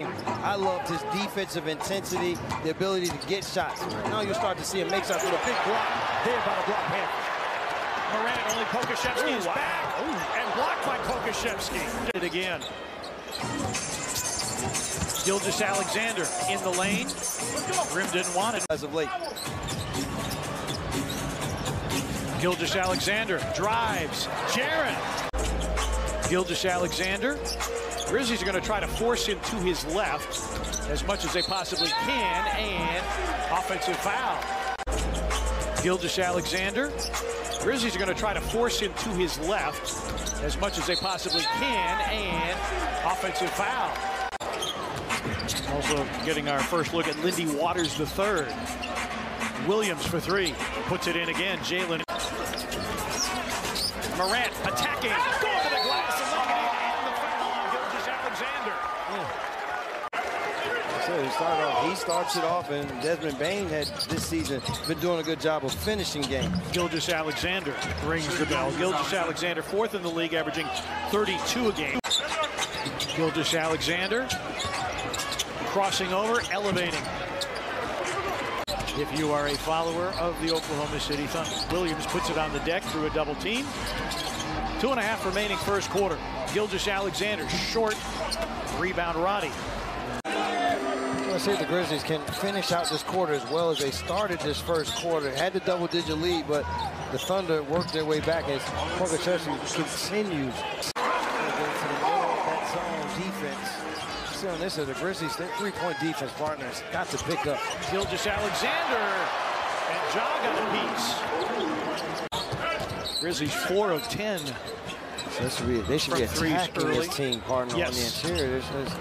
I loved his defensive intensity, the ability to get shots. Now you'll start to see him make shots with a big block there by the block hand. Morant, only Pokuševski is back. Ooh. And blocked by Pokuševski. Did it again. Gilgeous-Alexander in the lane. Grim didn't want it. As of late. Gilgeous-Alexander drives. Jaren. Gilgeous-Alexander. Grizzlies are going to try to force him to his left as much as they possibly can, and offensive foul. Gilgeous-Alexander. Grizzlies are going to try to force him to his left as much as they possibly can, and offensive foul. Also getting our first look at Lindy Waters III. Williams for three. Puts it in again. Jalen. Morant attacking. Going to the glass. So he starts it off, and Desmond Bain had this season been doing a good job of finishing games. Gilgeous-Alexander rings the bell. Gilgeous-Alexander, fourth in the league, averaging 32 a game. Gilgeous-Alexander crossing over, elevating. If you are a follower of the Oklahoma City Thunder, Williams puts it on the deck through a double team. 2.5 remaining first quarter. Gilgeous-Alexander short, rebound Roddy. Let's see if the Grizzlies can finish out this quarter as well as they started this first quarter. Had the double-digit lead, but the Thunder worked their way back as Pokuševski continues. That zone defense. See on this, the Grizzlies, their three-point defense partners got to pick up. Gilgeous-Alexander, and Ja got a piece. Grizzlies 4 of 10. So they should be attacking this team, partner, yes. On the interior. There's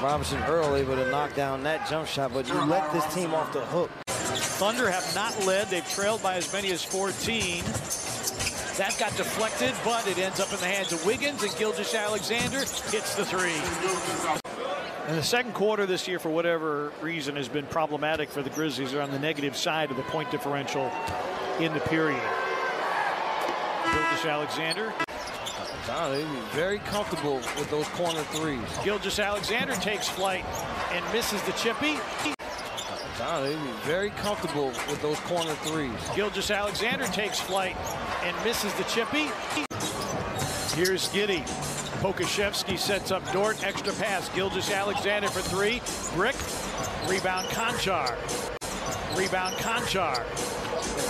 Robinson Earl able to knock down that jump shot, but you let this team off the hook. Thunder have not led. They've trailed by as many as 14. That got deflected, but it ends up in the hands of Wiggins, and Gilgeous-Alexander hits the three. And the second quarter this year, for whatever reason, has been problematic for the Grizzlies. They're on the negative side of the point differential in the period. Gilgeous-Alexander. Very comfortable with those corner threes. Gilgeous-Alexander takes flight and misses the chippy. Very comfortable with those corner threes. Gilgeous-Alexander takes flight and misses the chippy. Here's Giddey. Pokuševski sets up Dort. Extra pass. Gilgeous-Alexander for three. Brick. Rebound Konchar. Rebound Konchar.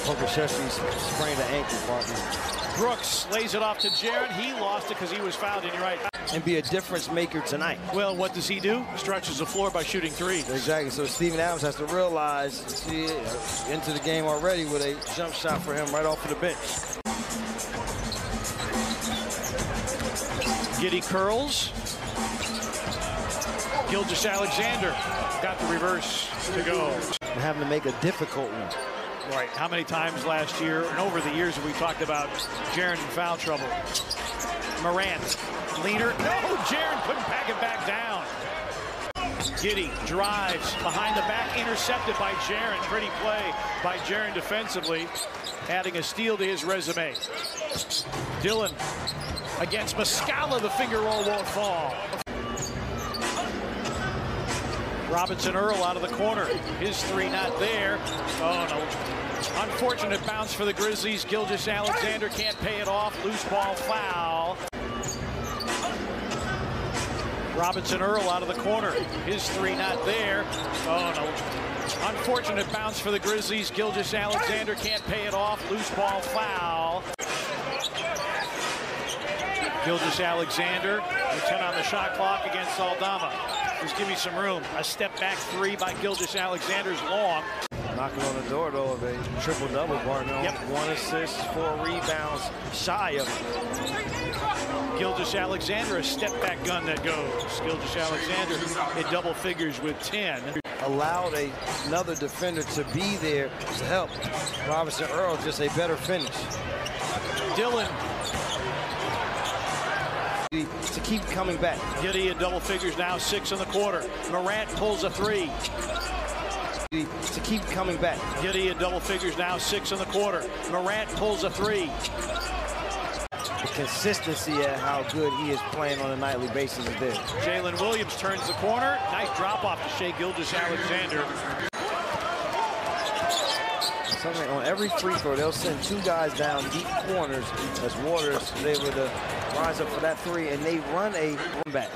Pokuševski sprained the ankle, partner. Brooks lays it off to Jaren. He lost it because he was fouled, and you're right. And be a difference maker tonight. Well, what does he do? Stretches the floor by shooting threes. Exactly. So Stephen Adams has to realize, see, into the game already with a jump shot for him right off of the bench. Giddey curls. Gilgeous-Alexander got the reverse to go. And having to make a difficult one. Right. How many times last year and over the years have we talked about Jaren in foul trouble? Morant, leader. No, Jaren couldn't pack it back down. Giddey drives behind the back, intercepted by Jaren. Pretty play by Jaren defensively, adding a steal to his resume. Dillon against Muscala, the finger roll won't fall. Robinson Earl out of the corner. His three not there. Oh, no. Unfortunate bounce for the Grizzlies. Gilgeous-Alexander can't pay it off. Loose ball foul. Robinson Earl out of the corner. His three not there. Oh, no. Unfortunate bounce for the Grizzlies. Gilgeous-Alexander can't pay it off. Loose ball foul. Gilgeous-Alexander, 10 on the shot clock against Aldama. Just give me some room. A step back three by Gilgeous-Alexander's long. Knocking on the door, though, of a triple-double, partner. Yep. 1 assist, 4 rebounds, shy of it. Gilgeous-Alexander, a step back gun that goes. Gilgeous-Alexander in double figures with 10. Allowed another defender to be there to help. Robinson Earl, just a better finish. Dillon. To keep coming back. Giddey in double figures now, 6 in the quarter. Morant pulls a three. To keep coming back. Giddey in double figures now, 6 in the quarter. Morant pulls a three. the consistency of how good he is playing on a nightly basis is there. Jalen Williams turns the corner. Nice drop off to Shai Gilgeous-Alexander. Something on every free throw, they'll send two guys down deep corners as Waters is able to rise up for that three, and they run a comeback.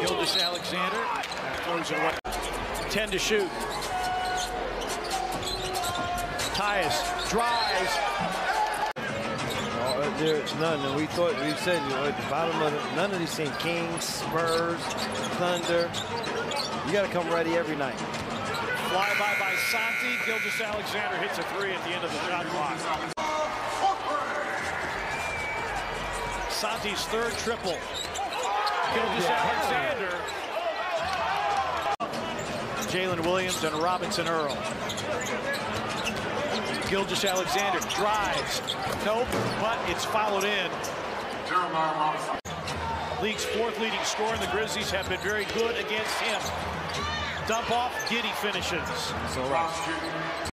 Gilgeous-Alexander throws it away. 10 to shoot. Tyus drives. Oh, there's none, and we thought, we said, you know, at the bottom of it, none of these teams, Kings, Spurs, Thunder, you got to come ready every night. Fly-by by Santi. Gilgeous-Alexander hits a three at the end of the shot clock. Santi's third triple. Gilgeous-Alexander. Jalen Williams and Robinson Earl. Gilgeous-Alexander drives. Nope, but it's followed in. League's fourth leading scorer, and the Grizzlies have been very good against him. Dump off, Giddey finishes. So